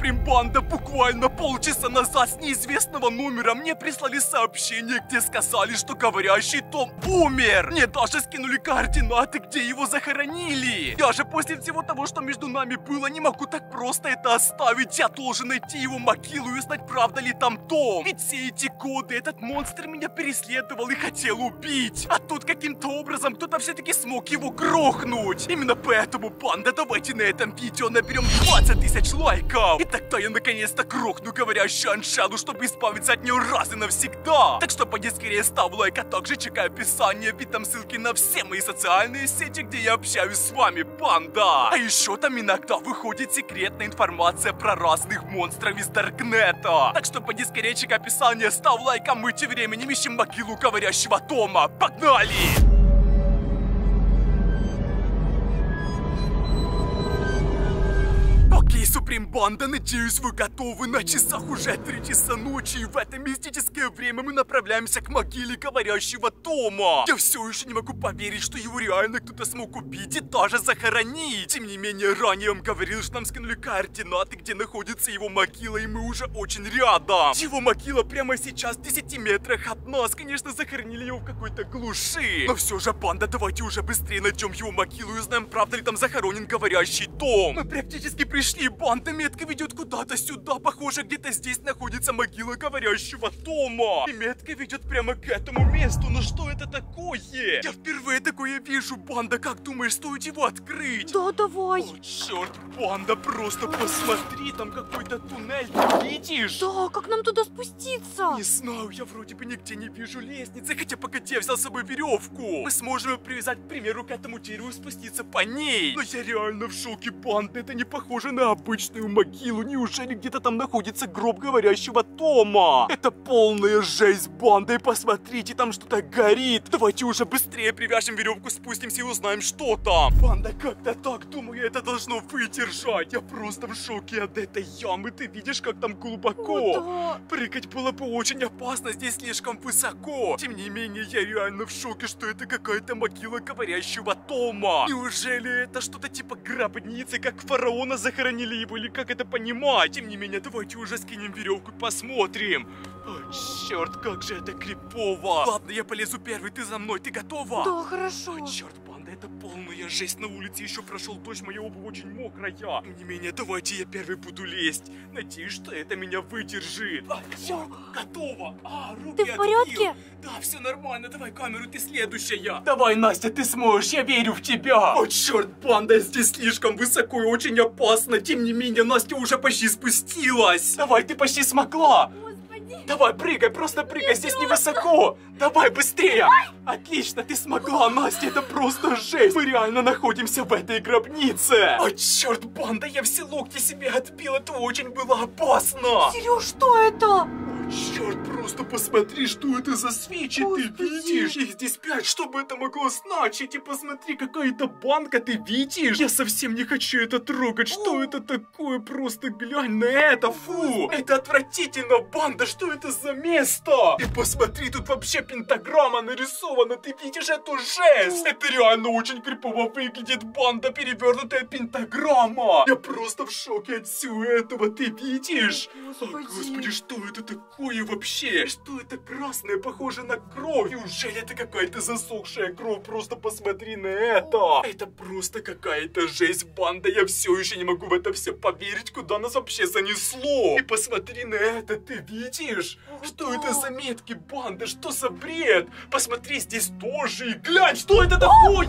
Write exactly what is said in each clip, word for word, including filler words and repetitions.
Примбанда, буквально полчаса назад с неизвестного номера мне прислали сообщение, где сказали, что говорящий Том умер. Мне даже скинули координаты, где его захоронили. Я же после всего того, что между нами было, не могу так просто это оставить. Я должен найти его могилу и узнать, правда ли там Том. Ведь все эти годы этот монстр меня переследовал и хотел убить. А тут каким-то образом кто-то все-таки смог его грохнуть. Именно поэтому, банда, давайте на этом видео наберем двадцать тысяч лайков. И тогда я наконец-то грохну говорящую Аншелу, чтобы избавиться от нее раз и навсегда. Так что пойди скорее ставь лайк, а также чекай описание, ведь там ссылки на все мои социальные сети, где я общаюсь с вами, банда. А еще там иногда выходит секретная информация про разных монстров из Даркнета. Так что пойди скорее чекай описание, ставь лайк, а мы тем временем ищем могилу говорящего Тома. Погнали! Окей, Супримбанда, надеюсь, вы готовы. На часах уже три часа ночи, и в это мистическое время мы направляемся к могиле говорящего Тома. Я все еще не могу поверить, что его реально кто-то смог убить и даже захоронить. Тем не менее, ранее он говорил, что нам скинули координаты, где находится его могила, и мы уже очень рядом. Его могила прямо сейчас в десяти метрах от нас. Конечно, захоронили его в какой-то глуши. Но все же, банда, давайте уже быстрее найдем его могилу и узнаем, правда ли там захоронен говорящий Том. Мы практически пришли. И банда, метка ведет куда-то сюда. Похоже, где-то здесь находится могила говорящего Тома. И метка ведет прямо к этому месту. Но что это такое? Я впервые такое вижу, банда. Как думаешь, стоит его открыть? Да, давай. О, черт, банда, просто посмотри. Там какой-то туннель, ты видишь? Да, как нам туда спуститься? Не знаю, я вроде бы нигде не вижу лестницы. Хотя, погоди, я взял с собой веревку. Мы сможем ее привязать, к примеру, к этому дереву и спуститься по ней. Но я реально в шоке, банда. Это не похоже на обычную могилу. Неужели где-то там находится гроб говорящего Тома? Это полная жесть, банда. И посмотрите, там что-то горит. Давайте уже быстрее привяжем веревку, спустимся и узнаем, что там. Банда, как-то так, думаю, это должно выдержать. Я просто в шоке от этой ямы. Ты видишь, как там глубоко? О, да. Прыгать было бы очень опасно, здесь слишком высоко. Тем не менее, я реально в шоке, что это какая-то могила говорящего Тома. Неужели это что-то типа гробницы, как фараона захоронили его, или как это понимать? Тем не менее, давайте уже скинем веревку и посмотрим. О, черт, как же это крипово. Ладно, я полезу первый, ты за мной, ты готова? Да, хорошо. О, черт, банда, это полная жесть. На улице еще прошел дождь, моя обувь очень мокрая. Тем не менее, давайте я первый буду лезть. Надеюсь, что это меня выдержит. О, черт, готова. А, руки ты в порядке? Да, все нормально, давай камеру, ты следующая. Давай, Настя, ты сможешь, я верю в тебя. О, черт, банда, здесь слишком высоко и очень опасно. Тем не менее, Настя уже почти спустилась. Давай, ты почти смогла. Давай, прыгай, просто прыгай, здесь невысоко. Давай, быстрее. Отлично, ты смогла, Настя, это просто жесть. Мы реально находимся в этой гробнице. О, черт, банда, я все локти себе отбил, это очень было опасно. Сереж, что это? Черт, просто посмотри, что это за свечи, ты видишь? Их здесь пять, что бы это могло значить? И посмотри, какая-то банка, ты видишь? Я совсем не хочу это трогать, что это такое? Просто глянь на это, фу! Это отвратительно, банда, что это за место? И посмотри, тут вообще пентаграмма нарисована, ты видишь эту жесть? Это реально очень крипово выглядит, банда, перевернутая пентаграмма. Я просто в шоке от всего этого, ты видишь? О, господи, что это такое? И вообще, что это красное, похоже на кровь? Неужели это какая-то засохшая кровь? Просто посмотри на это. Это просто какая-то жесть, банда. Я все еще не могу в это все поверить, куда нас вообще занесло. И посмотри на это, ты видишь? Что это за метки, банда? Что за бред? Посмотри, здесь тоже. И глянь, что это такое?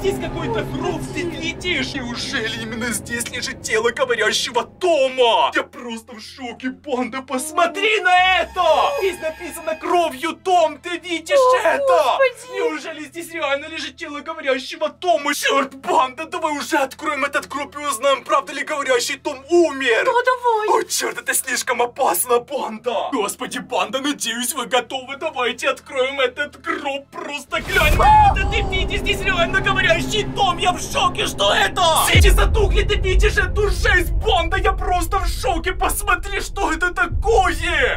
Здесь какой-то гроб, ты видишь? Неужели именно здесь лежит тело говорящего Тома? Я просто в шоке, банда, посмотри на это! Здесь написано кровью Том, ты видишь? О, это? Господи. Неужели здесь реально лежит тело говорящего Тома? Черт, банда, давай уже откроем этот гроб и узнаем, правда ли говорящий Том умер. Да, давай. О, черт, это слишком опасно, банда. Господи, банда, надеюсь, вы готовы. Давайте откроем этот гроб. Просто глянь на это, ты видишь? Здесь реально говорящий Том, я в шоке, что это? Свечи затухли, ты видишь эту жесть, банда? Я просто в шоке, посмотри, что это такое.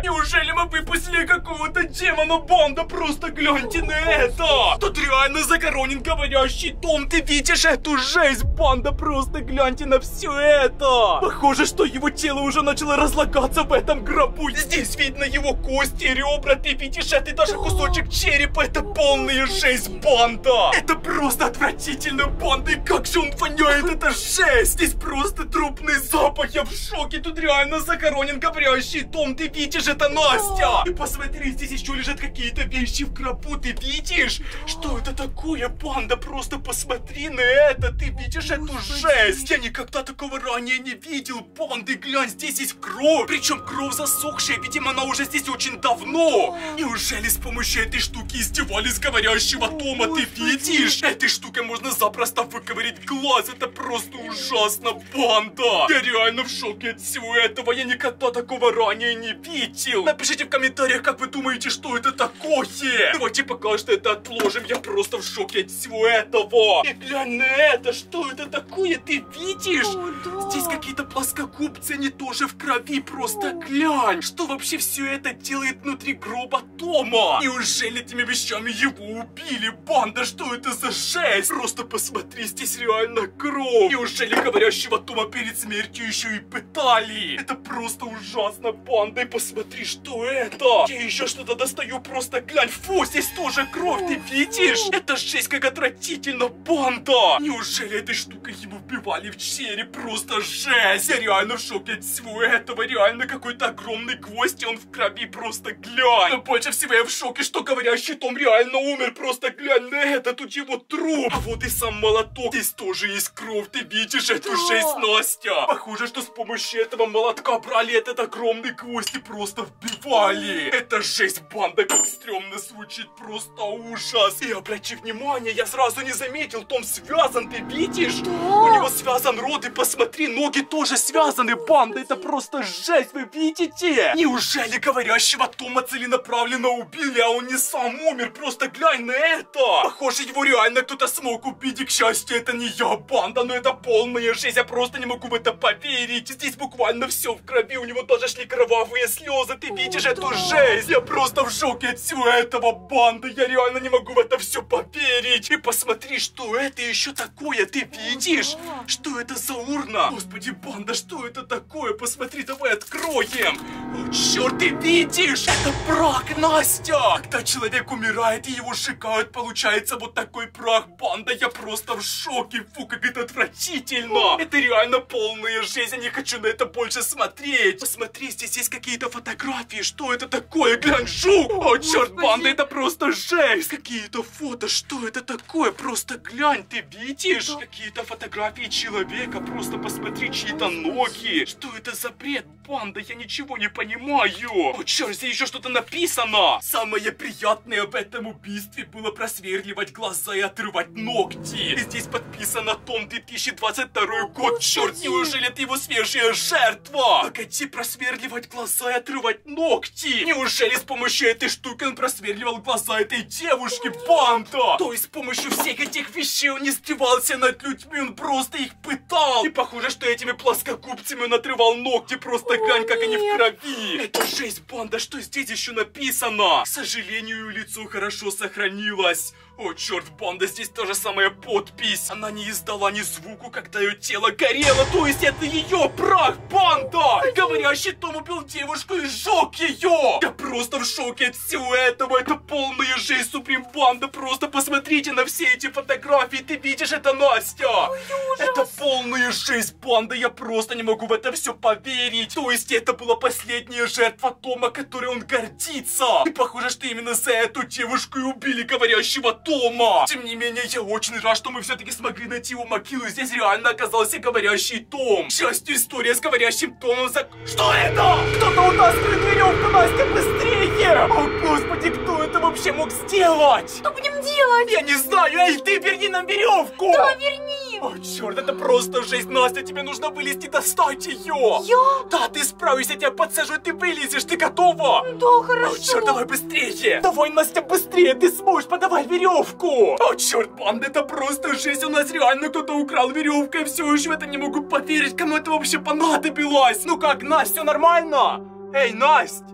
Неужели мы выпустили какого-то демона Бонда? Просто гляньте на это! Тут реально закоронен говорящий дом. Ты видишь эту жесть, Бонда? Просто гляньте на все это! Похоже, что его тело уже начало разлагаться в этом гробу. Здесь видно его кости, ребра. Ты видишь это? И даже кусочек черепа. Это полная жесть, Бонда! Это просто отвратительно, Бонда! И как же он воняет, это жесть! Здесь просто трупный запах. Я в шоке. Тут реально закоронен говорящий дом. Ты видишь, это Настя! И посмотри, здесь еще лежат какие-то вещи в гробу. Ты видишь? Что это такое, Бонда? Просто посмотри на это. Ты видишь эту жесть? Я никогда такого ранее не видел, Бонда. И глянь, здесь есть кровь. Причем кровь засохшая. Видимо, она уже здесь очень давно. Неужели с помощью этой штуки издевались говорящего дома? Ты видишь? Этой штукой можно запросто выковырять глаз. Это просто ужасно, Бонда. Я реально в шоке от всего этого. Я никогда такого ранее не видел. Напишите в комментариях, как вы думаете, что это такое. Давайте пока что это отложим. Я просто в шоке от всего этого. И глянь на это. Что это такое? Ты видишь? О, да. Здесь какие-то плоскогубцы. Они тоже в крови. Просто О. глянь. Что вообще все это делает внутри гроба Тома? Неужели этими вещами его убили, Бонда? Что это за жесть? Просто посмотри, здесь реально кровь. Неужели говорящего Тома перед смертью еще и пытали? Это просто ужасно, Бонда. И посмотри, что это. Я еще что-то достаю. Просто глянь. Фу, здесь тоже кровь. Ты видишь? Это жесть, как отвратительно, Бонда. Неужели этой штукой его убивали в череп? Просто жесть. Я реально в шоке от всего этого. Реально какой-то огромный гвоздь, и он в крови. Просто глянь. Но больше всего я в шоке, что говорящий Том реально умер. Просто глянь на это. Тут его труп. А вот и сам молоток. Здесь тоже есть кровь. Ты видишь эту да. жесть, Настя? Похоже, что с помощью этого молотка брали этот огромный гвоздь и просто вбивали. Это жесть, Бонда, как стрёмно звучит, просто ужас. И обрати внимание, я сразу не заметил, Том связан, ты видишь? Да. У него связан рот, и посмотри, ноги тоже связаны, Бонда, это просто жесть, вы видите? Неужели говорящего Тома целенаправленно убили, а он не сам умер? Просто глянь на это! Похоже, его реально кто-то смог убить, и к счастью, это не я, Бонда, но это полная жесть, я просто не могу в это поверить. Здесь буквально все в крови, у него даже шли кровавые слезы, ты видишь О, эту да. жесть? Я просто в шоке от всего этого, Бонда, я реально не могу в это все поверить. И посмотри, что это еще такое, ты видишь? О, да. Что это за урна? Господи, Бонда, что это такое? Посмотри, давай откроем. О, черт, ты видишь? Это прах, Настя! Когда человек умирает и его сжигают, получается вот такой прах, Бонда, я просто в шоке, фу, как это отвратительно. О. Это реально полная жесть, я не хочу на это больше смотреть. Посмотри, здесь есть какие-то фотографии, что это такое? Глянь, жук! О, черт, Бонда, это просто жесть! Какие-то фото, что это такое? Просто глянь, ты видишь? Да. Какие-то фотографии человека, просто посмотри, чьи-то ноги. Что это за бред, Бонда? Я ничего не понимаю. О, черт, здесь еще что-то написано. Самое приятное в этом убийстве было просверливать глаза и отрывать ногти. И здесь подписано Том две тысячи двадцать второй год. Черт, неужели это его свежая жертва? Погоди, просверливать глаза и отрывать ногти. Неужели с помощью этой штуки он просверливал глаза этой девушки, Бонда? То есть с помощью всех этих вещей он не издевался над людьми, он просто их пытал. И похоже, что этими плоскогубцами он отрывал ногти. Просто глянь, как они в крови. Это жесть, Бонда, что здесь еще написано? К сожалению, лицо хорошо сохранилось. О, черт, Бонда, здесь та же самая подпись. Она не издала ни звуку, когда ее тело горело. То есть это ее прах, Бонда! Говорящий Том убил девушку и сжег ее! Я просто в шоке от всего этого. Это полная жесть, Суприм, Бонда. Просто посмотрите на все эти фотографии. Ты видишь, это Настя? Ой, это полная жесть, Бонда. Я просто не могу в это все поверить. То есть это была последняя жертва Тома, которой он гордится. И похоже, что именно за эту девушку и убили говорящего Тома. Тома. Тем не менее, я очень рад, что мы все-таки смогли найти его могилу. Здесь реально оказался говорящий Том. К счастью, история с говорящим Томом зак... Что это? Кто-то у нас открыл веревку, Настя, быстрее! О, господи, кто это вообще мог сделать? Что будем делать? Я не знаю, эй, ты верни нам веревку! Да, верни! О, черт, это просто жесть, Настя, тебе нужно вылезти, достать ее! Я? Да, ты справишься, я тебя подсажу, ты вылезешь, ты готова? Да, хорошо. О, черт, давай быстрее! Давай, Настя, быстрее, ты сможешь, подавай веревку! О, черт, Бонда, это просто жесть, у нас реально кто-то украл веревку, я все еще в это не могу поверить, кому это вообще понадобилось. Ну как, Настя, все нормально? Эй, Настя!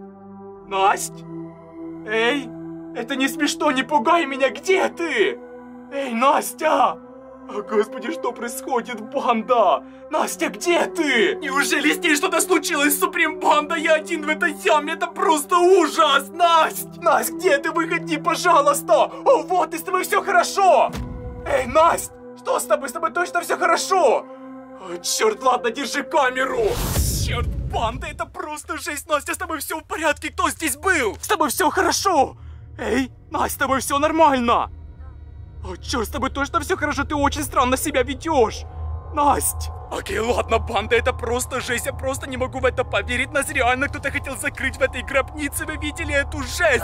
Насть? Эй, это не смешно, не пугай меня, где ты? Эй, Настя! О, господи, что происходит, банда? Настя, где ты? Неужели с ней что-то случилось, Суприм Банда? Я один в этой яме, это просто ужас, Настя! Настя, где ты? Выходи, пожалуйста! О, вот, и с тобой все хорошо! Эй, Настя, что с тобой? С тобой точно все хорошо? О, черт, ладно, держи камеру! Черт, банда, это просто жесть, Настя, с тобой все в порядке, кто здесь был? С тобой все хорошо! Эй, Настя, с тобой все нормально! О, черт, с тобой точно все хорошо, ты очень странно себя ведешь, Настя. Окей, ладно, банда, это просто жесть, я просто не могу в это поверить, нас реально кто-то хотел закрыть в этой гробнице, вы видели эту жесть?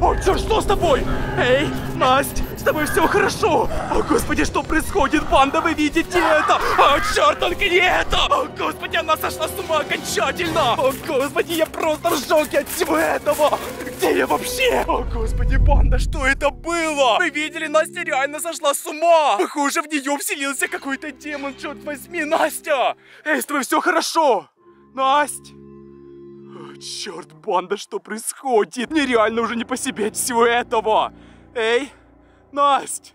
О, черт, что с тобой? Эй, Настя, с тобой все хорошо? О, господи, что происходит, банда, вы видите это? О, черт, только не это! О, господи, она сошла с ума окончательно! О, господи, я просто в шоке от всего этого! Где я вообще? О, господи, банда, что это было? Вы видели, Настя реально сошла с ума. Похоже, в нее вселился какой-то демон, черт возьми, Настя. Эй, с тобой все хорошо? Настя? О, черт, банда, что происходит? Мне реально уже не по себе от всего этого. Эй, Настя?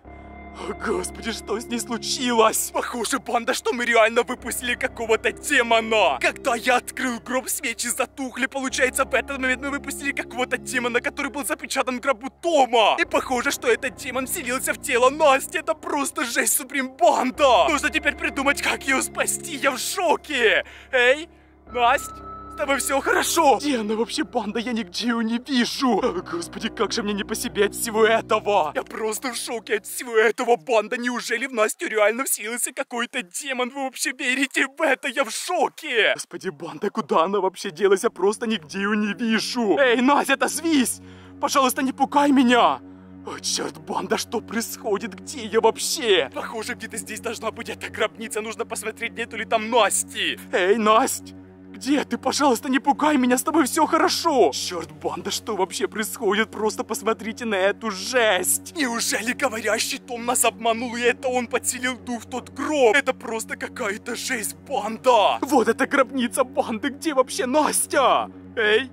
О, господи, что с ней случилось? Похоже, банда, что мы реально выпустили какого-то демона. Когда я открыл гроб, свечи затухли. Получается, в этот момент мы выпустили какого-то демона, который был запечатан в гробу Тома. И похоже, что этот демон вселился в тело Насти. Это просто жесть, Суприм Банда. Нужно теперь придумать, как ее спасти. Я в шоке. Эй, Настя? С тобой все хорошо? Где она вообще, банда? Я нигде ее не вижу. О, господи, как же мне не по себе от всего этого. Я просто в шоке от всего этого, банда. Неужели в Настю реально вселился какой-то демон? Вы вообще верите в это? Я в шоке. Господи, банда, куда она вообще делась? Я просто нигде ее не вижу. Эй, Настя, отозвись. Пожалуйста, не пугай меня. О, черт, банда, что происходит? Где я вообще? Похоже, где-то здесь должна быть эта гробница. Нужно посмотреть, нету ли там Насти. Эй, Настя. Где ты? Пожалуйста, не пугай меня, с тобой все хорошо. Черт, банда, что вообще происходит? Просто посмотрите на эту жесть. Неужели говорящий Том нас обманул, и это он подселил дух в тот гроб? Это просто какая-то жесть, банда. Вот эта гробница, банды, где вообще Настя? Эй,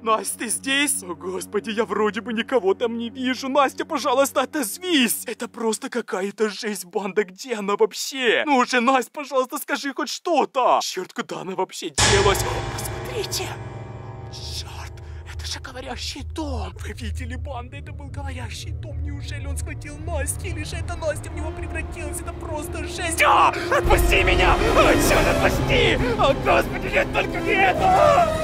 Настя, ты здесь? О, господи, я вроде бы никого там не вижу. Настя, пожалуйста, отозвись. Это просто какая-то жесть, банда. Где она вообще? Ну же, Настя, пожалуйста, скажи хоть что-то. Черт, куда она вообще делась? О, посмотрите. Черт, это же говорящий Том. Вы видели, банда? Это был говорящий Том. Неужели он схватил Настю? Или же это Настя в него превратилась? Это просто жесть. А, отпусти меня! О, черт, отпусти! О, господи, нет, только не это!